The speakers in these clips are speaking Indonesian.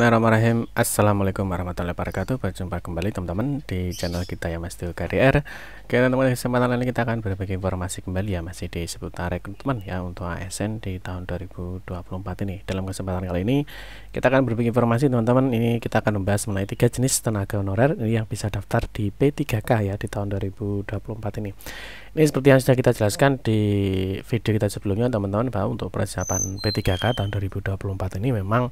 Bismillahirrahmanirrahim. Assalamualaikum warahmatullahi wabarakatuh. Berjumpa kembali teman-teman di channel kita ya Mas Tio KDR. Oke teman-teman, kesempatan ini kita akan berbagi informasi kembali ya, masih di seputar rekrutmen ya untuk ASN di tahun 2024 ini. Dalam kesempatan kali ini kita akan berbagi informasi teman-teman. Ini kita akan membahas mengenai 3 jenis tenaga honorer yang bisa daftar di P3K ya di tahun 2024 ini. Ini seperti yang sudah kita jelaskan di video kita sebelumnya teman-teman, bahwa untuk persiapan P3K tahun 2024 ini memang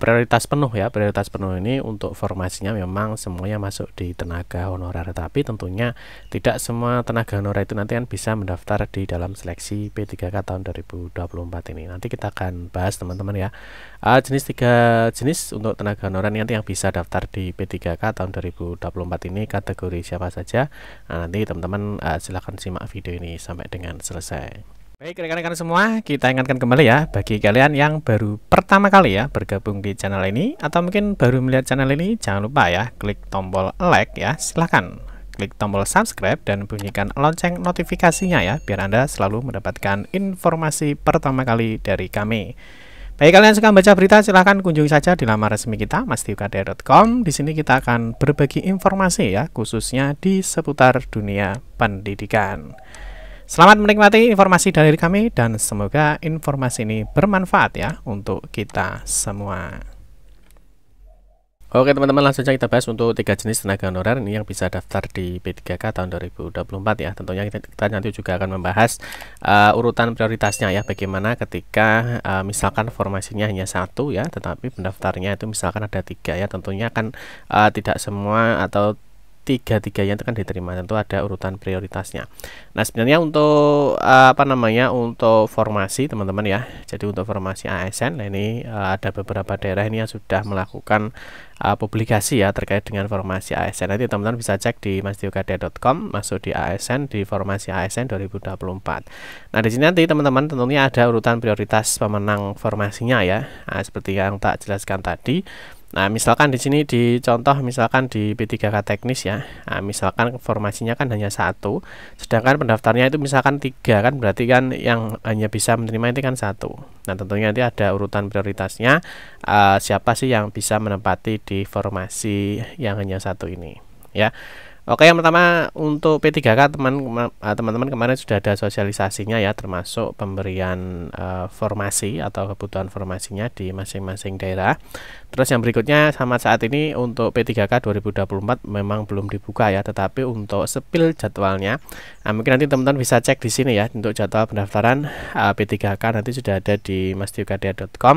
prioritas penuh ya. Prioritas penuh ini untuk formasinya memang semuanya masuk di tenaga honorer, tapi tentunya tidak semua tenaga honorer itu nanti kan bisa mendaftar di dalam seleksi P3K tahun 2024 ini. Nanti kita akan bahas teman-teman ya, jenis 3 jenis untuk tenaga honorer nanti yang bisa daftar di P3K tahun 2024 ini, kategori siapa saja. Nah, nanti teman-teman silahkan simak video ini sampai dengan selesai. Baik rekan-rekan semua, kita ingatkan kembali ya, bagi kalian yang baru pertama kali ya bergabung di channel ini atau mungkin baru melihat channel ini, jangan lupa ya klik tombol like ya, silahkan klik tombol subscribe dan bunyikan lonceng notifikasinya ya, biar Anda selalu mendapatkan informasi pertama kali dari kami. Baik, kalian suka baca berita, silahkan kunjungi saja di laman resmi kita mastiokdr.com. Di sini kita akan berbagi informasi ya, khususnya di seputar dunia pendidikan. Selamat menikmati informasi dari kami dan semoga informasi ini bermanfaat ya untuk kita semua. Oke teman-teman, langsung saja kita bahas untuk 3 jenis tenaga honorer ini yang bisa daftar di P3K tahun 2024 ya. Tentunya kita nanti juga akan membahas urutan prioritasnya ya, bagaimana ketika misalkan formasinya hanya 1 ya, tetapi pendaftarnya itu misalkan ada 3 ya, tentunya kan tidak semua atau tiga-tiganya itu kan diterima, tentu ada urutan prioritasnya. Nah sebenarnya untuk untuk formasi teman-teman ya, jadi untuk formasi ASN, nah ini ada beberapa daerah ini yang sudah melakukan publikasi ya terkait dengan formasi ASN. Nanti teman-teman bisa cek di mastiokdr.com, masuk di ASN, di formasi ASN 2024. Nah di sini nanti teman-teman tentunya ada urutan prioritas pemenang formasinya ya, nah, seperti yang tak jelaskan tadi. Nah, misalkan di sini di contoh misalkan di P3K teknis ya. Nah, misalkan formasinya kan hanya 1, sedangkan pendaftarnya itu misalkan 3 kan, berarti kan yang hanya bisa menerima itu kan 1. Nah, tentunya nanti ada urutan prioritasnya siapa sih yang bisa menempati di formasi yang hanya 1 ini ya. Oke, yang pertama untuk P3K teman-teman kemarin sudah ada sosialisasinya ya, termasuk pemberian formasi atau kebutuhan formasinya di masing-masing daerah. Terus yang berikutnya sama saat ini untuk P3K 2024 memang belum dibuka ya, tetapi untuk spill jadwalnya, mungkin nanti teman-teman bisa cek di sini ya untuk jadwal pendaftaran P3K nanti sudah ada di mastiokdr.com.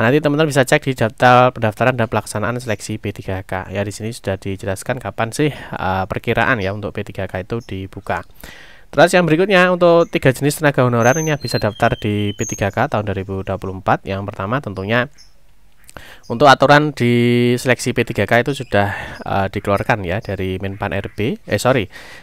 Nah, nanti teman-teman bisa cek di jadwal pendaftaran dan pelaksanaan seleksi P3K ya, di sini sudah dijelaskan kapan sih perkiraan ya untuk P3K itu dibuka. Terus yang berikutnya untuk 3 jenis tenaga honorer ini bisa daftar di P3K tahun 2024. Yang pertama tentunya untuk aturan di seleksi P3K itu sudah dikeluarkan ya dari Menpan RB.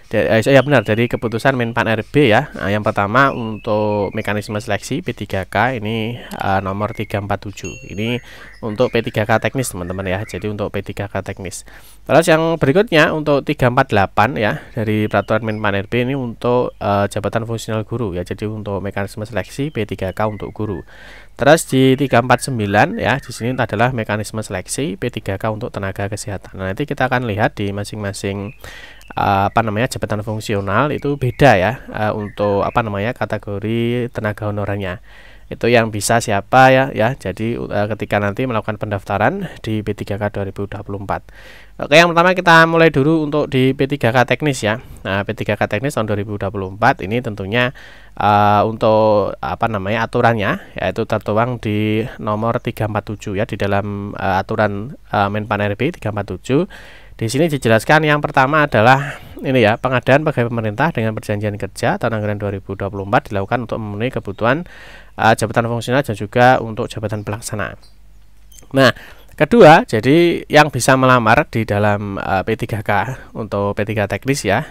Dari keputusan Menpan RB ya. Nah, yang pertama untuk mekanisme seleksi P3K ini nomor 347. Ini untuk P3K teknis teman-teman ya. Jadi untuk P3K teknis. Terus yang berikutnya untuk 348 ya dari peraturan Menpan RB ini untuk jabatan fungsional guru ya. Jadi untuk mekanisme seleksi P3K untuk guru. Terus di 349 ya, di sini adalah mekanisme seleksi P3K untuk tenaga kesehatan. Nah, nanti kita akan lihat di masing-masing jabatan fungsional itu beda ya untuk kategori tenaga honorernya. Itu yang bisa siapa ya jadi ketika nanti melakukan pendaftaran di P3K 2024. Oke, yang pertama kita mulai dulu untuk di P3K teknis ya. Nah, P3K teknis tahun 2024 ini tentunya untuk aturannya yaitu tertuang di nomor 347 ya, di dalam aturan Menpan RB 347. Di sini dijelaskan yang pertama adalah ini ya, pengadaan pegawai pemerintah dengan perjanjian kerja tahun anggaran 2024 dilakukan untuk memenuhi kebutuhan jabatan fungsional dan juga untuk jabatan pelaksana. Nah, kedua, jadi yang bisa melamar di dalam P3K untuk P3 teknis ya,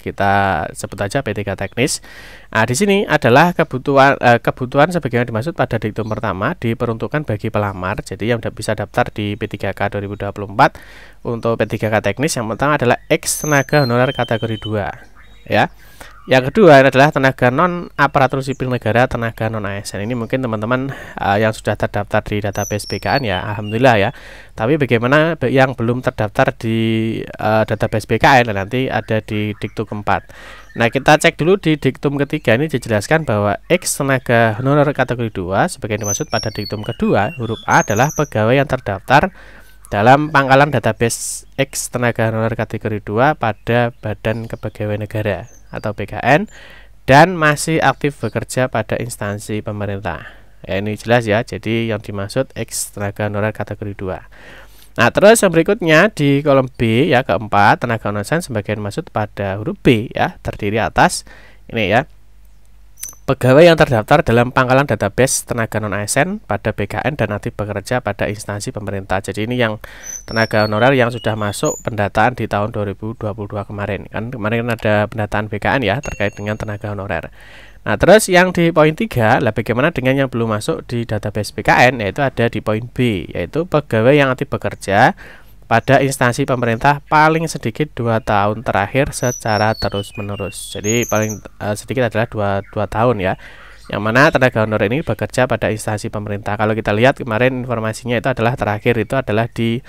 kita sebut aja P3 teknis. Nah, di sini adalah kebutuhan sebagaimana dimaksud pada diktum pertama diperuntukkan bagi pelamar. Jadi yang bisa daftar di P3K 2024 untuk P3K teknis yang pertama adalah X tenaga honorer kategori 2. ya. Yang kedua adalah tenaga non aparatur sipil negara, tenaga non ASN. Ini mungkin teman-teman yang sudah terdaftar di database BKN ya, alhamdulillah ya. Tapi bagaimana yang belum terdaftar di database BKN, nanti ada di diktum keempat. Nah, kita cek dulu di diktum ketiga. Ini dijelaskan bahwa X tenaga honorer kategori 2 sebagai dimaksud pada diktum kedua huruf A adalah pegawai yang terdaftar dalam pangkalan database X tenaga honorer kategori 2 pada Badan Kepegawaian Negara atau BKN dan masih aktif bekerja pada instansi pemerintah. Ya, ini jelas ya. Jadi yang dimaksud X tenaga honorer kategori 2. Nah, terus yang berikutnya di kolom B ya, keempat, tenaga non-ASN sebagai dimaksud pada huruf B ya, terdiri atas ini ya. Pegawai yang terdaftar dalam pangkalan database tenaga non-ASN pada BKN dan aktif bekerja pada instansi pemerintah. Jadi ini yang tenaga honorer yang sudah masuk pendataan di tahun 2022 kemarin. Kan kemarin ada pendataan BKN ya terkait dengan tenaga honorer. Nah, terus yang di poin 3 lah, bagaimana dengan yang belum masuk di database BKN, yaitu ada di poin B, yaitu pegawai yang aktif bekerja pada instansi pemerintah paling sedikit 2 tahun terakhir secara terus-menerus. Jadi paling sedikit adalah 2 tahun ya. Yang mana tenaga honorer ini bekerja pada instansi pemerintah. Kalau kita lihat kemarin informasinya itu adalah terakhir itu adalah di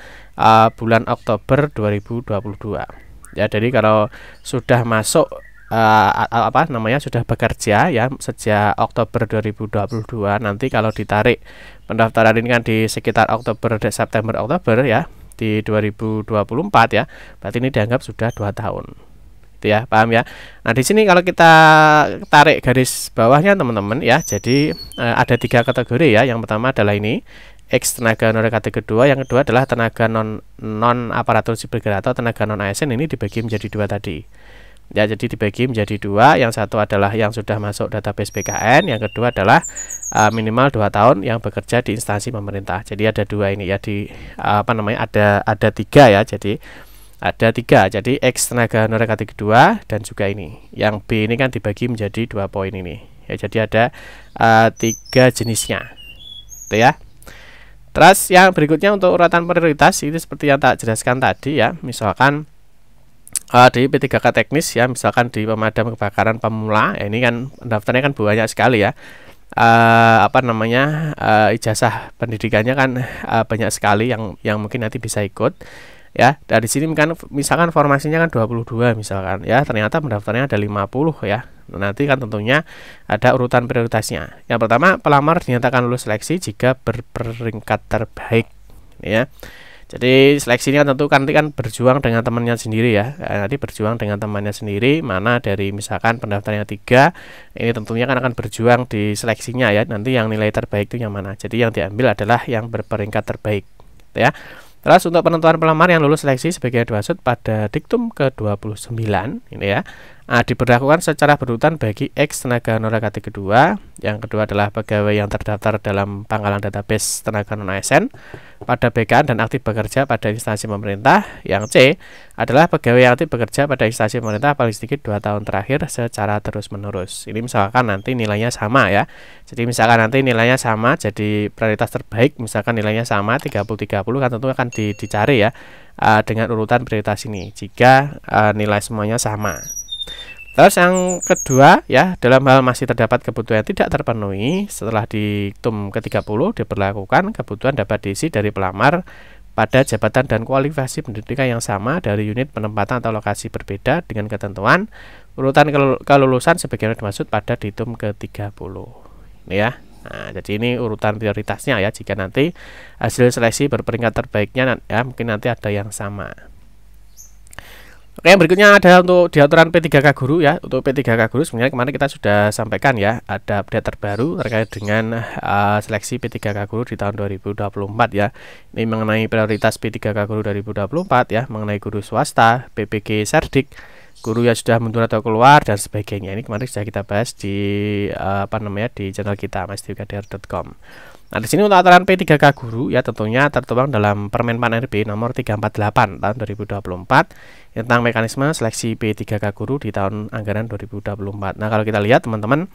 bulan Oktober 2022. Ya, jadi kalau sudah masuk sudah bekerja ya sejak Oktober 2022, nanti kalau ditarik pendaftaran ini kan di sekitar Oktober September Oktober ya, di 2024 ya, berarti ini dianggap sudah 2 tahun itu ya, paham ya. Nah, di sini kalau kita tarik garis bawahnya teman-teman ya, jadi ada 3 kategori ya. Yang pertama adalah ini X tenaga honorer kategori 2, yang kedua adalah tenaga non aparatur sipil negara atau tenaga non ASN. Ini dibagi menjadi 2 tadi ya, jadi dibagi menjadi 2. Yang satu adalah yang sudah masuk database BKN, yang kedua adalah minimal 2 tahun yang bekerja di instansi pemerintah. Jadi ada 2 ini ya, di ada 3 ya, jadi ada 3. Jadi X tenaga honorer kategori 2 dan juga ini yang B ini kan dibagi menjadi 2 poin ini ya, jadi ada 3 jenisnya itu ya. Terus yang berikutnya untuk urutan prioritas itu seperti yang tak jelaskan tadi ya, misalkan di P3K teknis ya, misalkan di pemadam kebakaran pemula ya, ini kan daftarnya kan banyak sekali ya. Ijazah pendidikannya kan banyak sekali yang mungkin nanti bisa ikut ya. Dari sini kan misalkan formasinya kan 22 misalkan ya, ternyata pendaftarnya ada 50 ya. Nanti kan tentunya ada urutan prioritasnya. Yang pertama, pelamar dinyatakan lulus seleksi jika berperingkat terbaik ya. Jadi seleksi ini kan tentu nanti kan berjuang dengan temannya sendiri ya. Nanti berjuang dengan temannya sendiri, mana dari misalkan pendaftarnya 3, ini tentunya kan akan berjuang di seleksinya ya. Nanti yang nilai terbaik itu yang mana? Jadi yang diambil adalah yang berperingkat terbaik ya. Terus untuk penentuan pelamar yang lulus seleksi sebagai dimaksud pada diktum ke-29 ini ya, diberlakukan secara berurutan bagi X tenaga honorer kategori 2. Yang kedua adalah pegawai yang terdaftar dalam pangkalan database tenaga non ASN pada BKN dan aktif bekerja pada instansi pemerintah. Yang C adalah pegawai yang aktif bekerja pada instansi pemerintah paling sedikit 2 tahun terakhir secara terus-menerus. Ini misalkan nanti nilainya sama ya. Jadi misalkan nanti nilainya sama, jadi prioritas terbaik misalkan nilainya sama 30-30 kan tentu akan dicari ya dengan urutan prioritas ini jika nilai semuanya sama. Terus yang kedua ya, dalam hal masih terdapat kebutuhan tidak terpenuhi setelah diktum ke-30 diberlakukan, kebutuhan dapat diisi dari pelamar pada jabatan dan kualifikasi pendidikan yang sama dari unit penempatan atau lokasi berbeda dengan ketentuan urutan kelulusan sebagaimana dimaksud pada diktum ke-30 ini ya. Nah, jadi ini urutan prioritasnya ya, jika nanti hasil seleksi berperingkat terbaiknya ya, mungkin nanti ada yang sama. Oke, yang berikutnya ada untuk diaturan P3K guru ya. Untuk P3K guru sebenarnya kemarin kita sudah sampaikan ya, ada update terbaru terkait dengan seleksi P3K guru di tahun 2024 ya. Ini mengenai prioritas P3K guru 2024 ya, mengenai guru swasta, PPG, Serdik, guru yang sudah mundur atau keluar dan sebagainya. Ini kemarin sudah kita bahas di di channel kita mastiokdr.com. Nah, di sini untuk aturan P3K guru ya tentunya tertuang dalam Permenpan RB nomor 348 tahun 2024 tentang mekanisme seleksi P3K guru di tahun anggaran 2024. Nah, kalau kita lihat teman-teman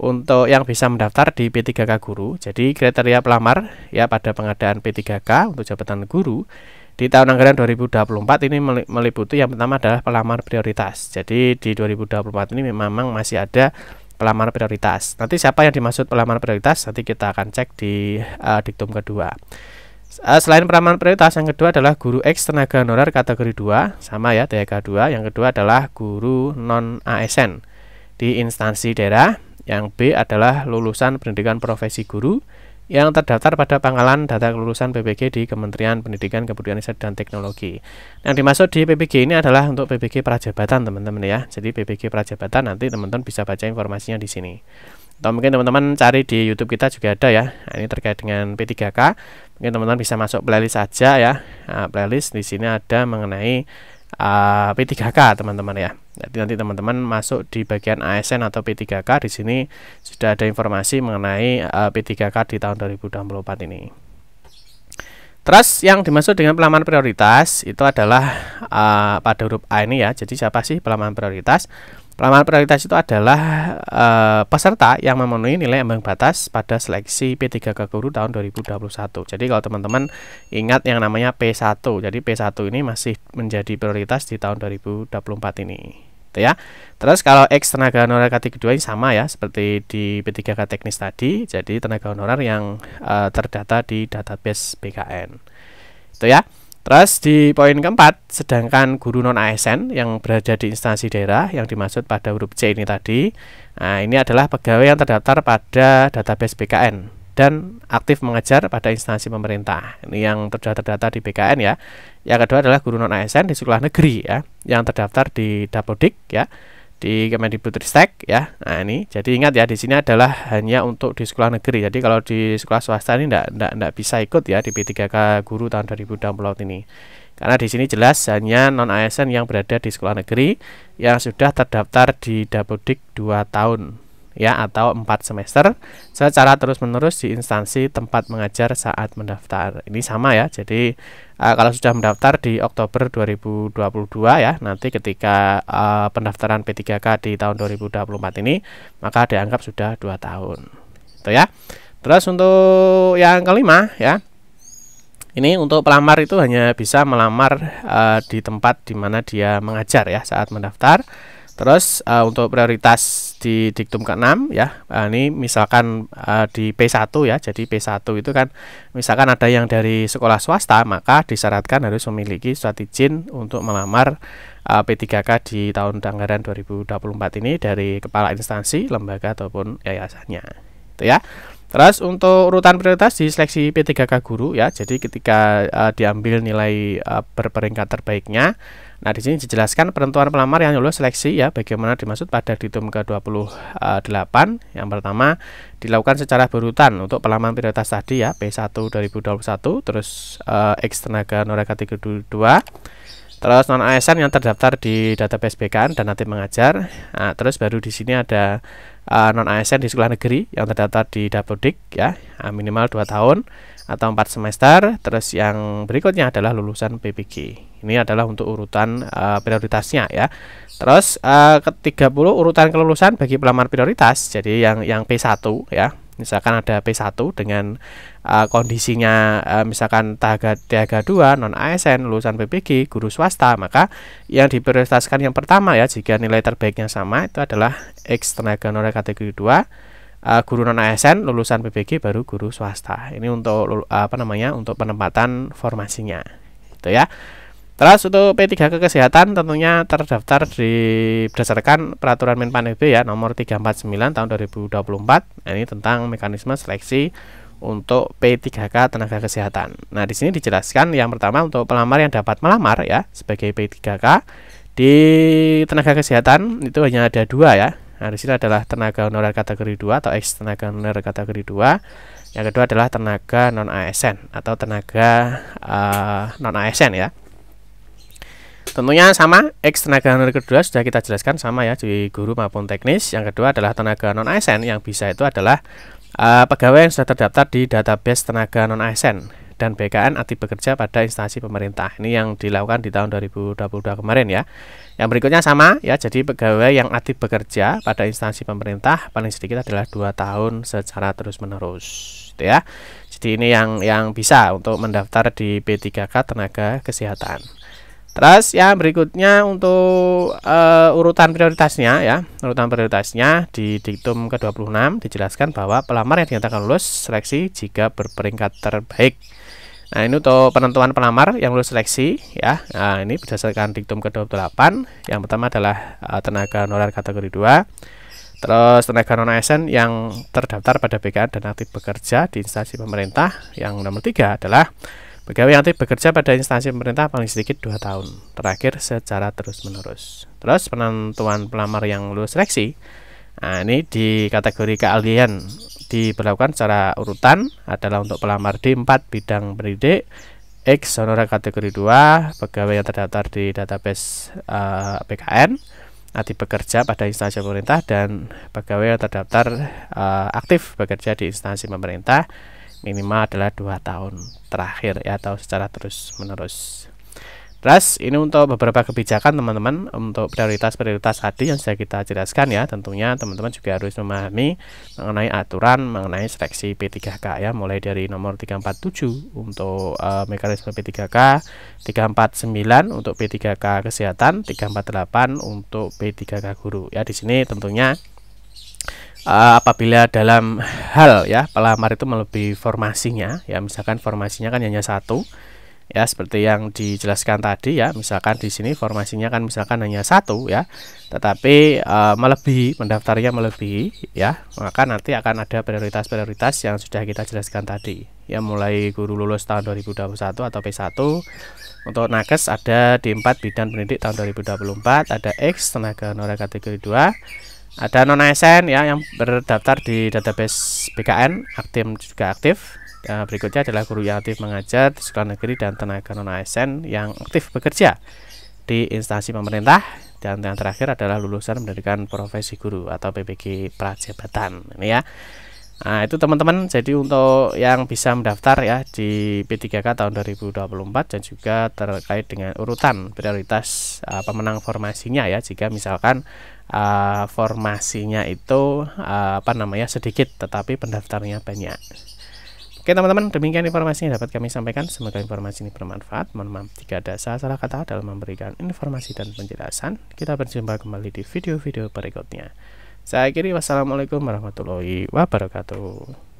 untuk yang bisa mendaftar di P3K guru, jadi kriteria pelamar ya pada pengadaan P3K untuk jabatan guru Di tahun anggaran 2024 ini meliputi yang pertama adalah pelamar prioritas. Jadi di 2024 ini memang masih ada pelamar prioritas. Nanti siapa yang dimaksud pelamar prioritas nanti kita akan cek di diktum kedua. Selain pelamar prioritas, yang kedua adalah guru X tenaga honorer kategori 2, sama ya TK2. Yang kedua adalah guru non ASN di instansi daerah. Yang B adalah lulusan pendidikan profesi guru yang terdaftar pada pangkalan data kelulusan PPG di Kementerian Pendidikan, Kebudayaan dan Teknologi. Yang dimaksud di PPG ini adalah untuk PPG prajabatan, teman-teman ya. Jadi PPG prajabatan nanti teman-teman bisa baca informasinya di sini. Atau mungkin teman-teman cari di YouTube kita juga ada ya. Nah, ini terkait dengan P3K. Mungkin teman-teman bisa masuk playlist saja ya. Nah, playlist di sini ada mengenai P3K, teman-teman ya. Jadi nanti teman-teman masuk di bagian ASN atau P3K, di sini sudah ada informasi mengenai P3K di tahun 2024 ini. Terus yang dimaksud dengan pelamar prioritas itu adalah pada huruf A ini ya. Jadi siapa sih pelamar prioritas? Pelamar prioritas itu adalah peserta yang memenuhi nilai ambang batas pada seleksi P3K Guru tahun 2021. Jadi kalau teman-teman ingat yang namanya P1, jadi P1 ini masih menjadi prioritas di tahun 2024 ini. Gitu ya. Terus kalau X tenaga honorer kategori 2 ini sama ya seperti di P3K teknis tadi, jadi tenaga honorer yang terdata di database BKN. Itu ya. Terus di poin keempat, sedangkan guru non ASN yang berada di instansi daerah yang dimaksud pada huruf C ini tadi, nah ini adalah pegawai yang terdaftar pada database BKN dan aktif mengajar pada instansi pemerintah. Ini yang terdata di BKN ya. Yang kedua adalah guru non ASN di sekolah negeri ya, yang terdaftar di Dapodik ya, di Kemendikbudristek ya. Nah ini jadi ingat ya, di sini adalah hanya untuk di sekolah negeri. Jadi kalau di sekolah swasta ini tidak bisa ikut ya di P3K Guru tahun 2024 ini, karena di sini jelas hanya non ASN yang berada di sekolah negeri yang sudah terdaftar di Dapodik 2 tahun ya atau 4 semester secara terus-menerus di instansi tempat mengajar saat mendaftar. Ini sama ya. Jadi kalau sudah mendaftar di Oktober 2022 ya, nanti ketika pendaftaran P3K di tahun 2024 ini maka dianggap sudah 2 tahun. Itu ya. Terus untuk yang kelima ya. Ini untuk pelamar itu hanya bisa melamar di tempat di mana dia mengajar ya saat mendaftar. Terus untuk prioritas di diktum ke-6 ya, ini misalkan di P1 ya. Jadi P1 itu kan misalkan ada yang dari sekolah swasta, maka disyaratkan harus memiliki surat izin untuk melamar P3K di tahun anggaran 2024 ini dari kepala instansi, lembaga ataupun yayasannya. Itu ya. Terus untuk urutan prioritas di seleksi P3K guru ya. Jadi ketika diambil nilai berperingkat terbaiknya. Nah, di sini dijelaskan penentuan pelamar yang lulus seleksi ya, bagaimana dimaksud pada diktum ke-28. Yang pertama dilakukan secara berurutan untuk pelamar prioritas tadi ya, P1 2021, terus X tenaga honorer kategori 2, terus non ASN yang terdaftar di database BKN dan aktif mengajar. Nah, terus baru di sini ada non ASN di sekolah negeri yang terdaftar di Dapodik ya, minimal 2 tahun atau 4 semester. Terus yang berikutnya adalah lulusan PPG. Ini adalah untuk urutan prioritasnya ya. Terus ke-30 urutan kelulusan bagi pelamar prioritas. Jadi yang P1 ya. Misalkan ada P1 dengan kondisinya misalkan TK2, non ASN, lulusan PPG, guru swasta, maka yang diprioritaskan yang pertama ya jika nilai terbaiknya sama itu adalah X tenaga honorer kategori 2. Guru non ASN, lulusan PPG, baru guru swasta. Ini untuk untuk penempatan formasinya. Gitu ya. Terus untuk P3K kesehatan tentunya terdaftar berdasarkan peraturan Menpan RB ya nomor 349 tahun 2024. Nah, ini tentang mekanisme seleksi untuk P3K tenaga kesehatan. Nah, di sini dijelaskan yang pertama untuk pelamar yang dapat melamar ya sebagai P3K di tenaga kesehatan itu hanya ada 2 ya. Nah, di sini adalah tenaga honorer kategori 2 atau X tenaga honorer kategori 2. Yang kedua adalah tenaga non ASN atau tenaga non ASN ya. Tentunya sama, X tenaga honorer kedua sudah kita jelaskan sama ya di guru maupun teknis. Yang kedua adalah tenaga non ASN yang bisa itu adalah pegawai yang sudah terdaftar di database tenaga non ASN dan BKN aktif bekerja pada instansi pemerintah. Ini yang dilakukan di tahun 2022 kemarin ya. Yang berikutnya sama ya, jadi pegawai yang aktif bekerja pada instansi pemerintah paling sedikit adalah 2 tahun secara terus-menerus gitu ya. Jadi ini yang bisa untuk mendaftar di P3K tenaga kesehatan. Terus yang berikutnya untuk urutan prioritasnya ya. Urutan prioritasnya di diktum ke-26 dijelaskan bahwa pelamar yang dinyatakan lulus seleksi jika berperingkat terbaik. Nah, ini untuk penentuan pelamar yang lulus seleksi ya. Nah, ini berdasarkan diktum ke-28. Yang pertama adalah tenaga honorer kategori 2. Terus tenaga non ASN yang terdaftar pada BKN dan aktif bekerja di instansi pemerintah. Yang nomor 3 adalah pegawai yang aktif bekerja pada instansi pemerintah paling sedikit 2 tahun terakhir secara terus-menerus. Terus penentuan pelamar yang lulus seleksi, nah, ini di kategori keahlian diberlakukan secara urutan adalah untuk pelamar di 4 bidang pendidik, X honorer kategori 2, pegawai yang terdaftar di database BKN, aktif bekerja pada instansi pemerintah, dan pegawai yang terdaftar aktif bekerja di instansi pemerintah minimal adalah 2 tahun terakhir ya, atau secara terus-menerus. Terus ini untuk beberapa kebijakan teman-teman, untuk prioritas-prioritas tadi yang sudah kita jelaskan ya. Tentunya teman-teman juga harus memahami mengenai aturan mengenai seleksi P3K ya, mulai dari nomor 347 untuk mekanisme P3K, 349 untuk P3K kesehatan, 348 untuk P3K guru ya. Di sini tentunya apabila dalam hal ya pelamar itu melebihi formasinya ya, misalkan formasinya kan hanya 1 ya, seperti yang dijelaskan tadi ya, misalkan di sini formasinya kan misalkan hanya 1 ya, tetapi melebihi, pendaftarnya melebihi ya, maka nanti akan ada prioritas-prioritas yang sudah kita jelaskan tadi ya, mulai guru lulus tahun 2021 atau P1. Untuk nakes ada di 4 bidang pendidik tahun 2024, ada X tenaga honorer kategori 2, ada non ASN ya yang berdaftar di database BKN aktif juga aktif. Berikutnya adalah guru yang aktif mengajar di sekolah negeri dan tenaga non ASN yang aktif bekerja di instansi pemerintah, dan yang terakhir adalah lulusan pendidikan profesi guru atau PPG prajabatan ini ya. Nah, itu teman-teman, jadi untuk yang bisa mendaftar ya di P3K tahun 2024 dan juga terkait dengan urutan prioritas pemenang formasinya ya, jika misalkan formasinya itu sedikit tetapi pendaftarnya banyak. Oke teman-teman, demikian informasi yang dapat kami sampaikan. Semoga informasi ini bermanfaat. Mohon maaf jika ada salah kata dalam memberikan informasi dan penjelasan. Kita berjumpa kembali di video-video berikutnya. Saya akhiri, wassalamualaikum warahmatullahi wabarakatuh.